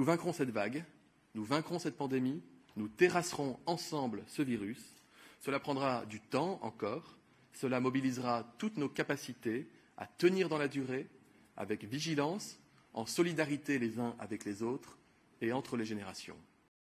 Nous vaincrons cette vague, nous vaincrons cette pandémie, nous terrasserons ensemble ce virus. Cela prendra du temps encore, cela mobilisera toutes nos capacités à tenir dans la durée, avec vigilance, en solidarité les uns avec les autres et entre les générations.